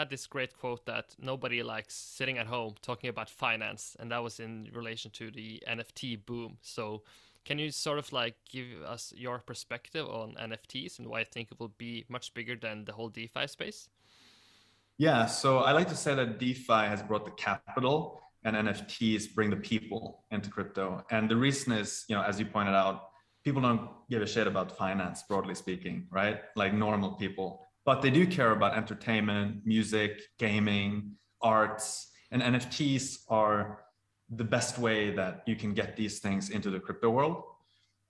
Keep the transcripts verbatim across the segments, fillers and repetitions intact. had this great quote that nobody likes sitting at home talking about finance, and that was in relation to the N F T boom. So can you sort of like give us your perspective on N F Ts and why I think it will be much bigger than the whole DeFi space? Yeah, so I like to say that DeFi has brought the capital and N F Ts bring the people into crypto. And the reason is, you know, as you pointed out, people don't give a shit about finance, broadly speaking, right? Like normal people, but they do care about entertainment, music, gaming, arts, and N F Ts are the best way that you can get these things into the crypto world.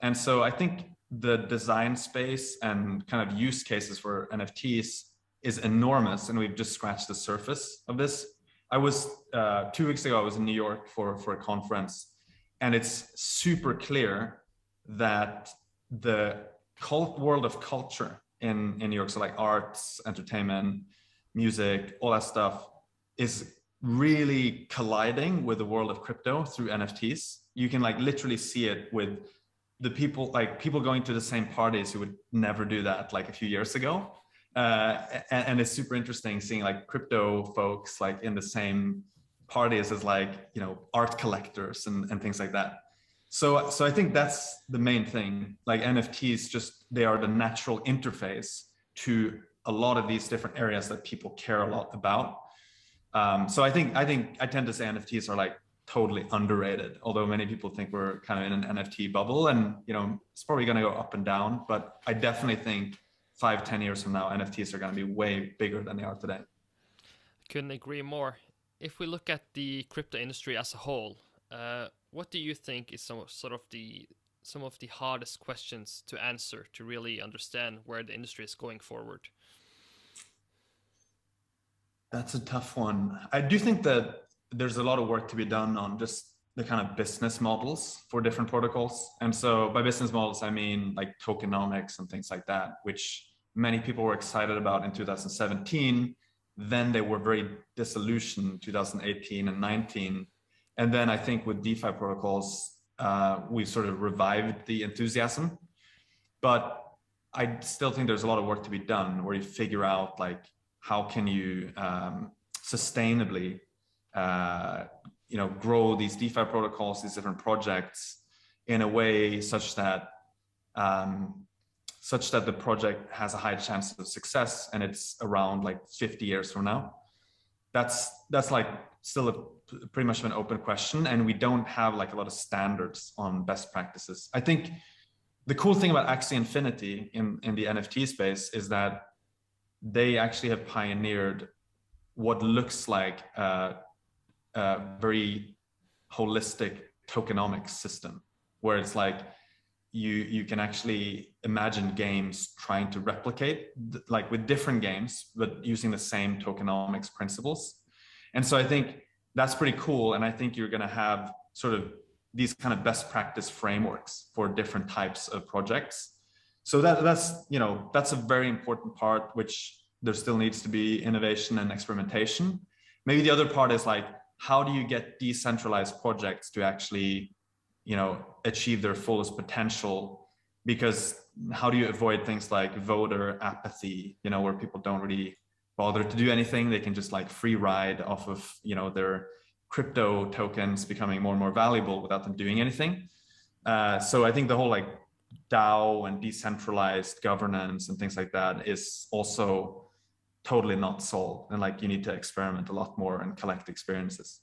And so I think the design space and kind of use cases for N F Ts is enormous, and we've just scratched the surface of this. I was, uh, two weeks ago, I was in New York for, for a conference, and it's super clear that the cult world of culture in, in New York, so like arts, entertainment, music, all that stuff is really colliding with the world of crypto through N F Ts. You can like literally see it with the people, like people going to the same parties who would never do that like a few years ago. Uh, and, and it's super interesting seeing like crypto folks like in the same parties as like, you know, art collectors and, and things like that. So, so I think that's the main thing, like N F Ts just, they are the natural interface to a lot of these different areas that people care a lot about. Um, so I think, I think I tend to say N F Ts are like totally underrated, although many people think we're kind of in an N F T bubble and, you know, it's probably going to go up and down, but I definitely think five, ten years from now, N F Ts are going to be way bigger than they are today. Couldn't agree more. If we look at the crypto industry as a whole, uh, what do you think is some of, sort of the some of the hardest questions to answer to really understand where the industry is going forward? That's a tough one. I do think that there's a lot of work to be done on just the kind of business models for different protocols. And so by business models, I mean like tokenomics and things like that, which many people were excited about in two thousand seventeen. Then they were very disillusioned in two thousand eighteen and nineteen. And then I think with DeFi protocols, uh, we sort of revived the enthusiasm, but I still think there's a lot of work to be done where you figure out like, how can you um, sustainably, uh, you know, grow these DeFi protocols, these different projects in a way such that, um, such that the project has a high chance of success and it's around like fifty years from now. That's, that's like still a, pretty much an open question. And we don't have like a lot of standards on best practices. I think the cool thing about Axie Infinity in, in the N F T space is that they actually have pioneered what looks like a, a very holistic tokenomics system, where it's like you you can actually imagine games trying to replicate, like with different games, but using the same tokenomics principles. And so I think that's pretty cool. And I think you're going to have sort of these kind of best practice frameworks for different types of projects. So that, that's, you know, that's a very important part, which there still needs to be innovation and experimentation. Maybe the other part is like, how do you get decentralized projects to actually, you know, achieve their fullest potential? Because how do you avoid things like voter apathy, you know, where people don't really bother to do anything? They can just like free ride off of, you know, their crypto tokens becoming more and more valuable without them doing anything. Uh, so I think the whole like DAO and decentralized governance and things like that is also totally not solved. And like, you need to experiment a lot more and collect experiences.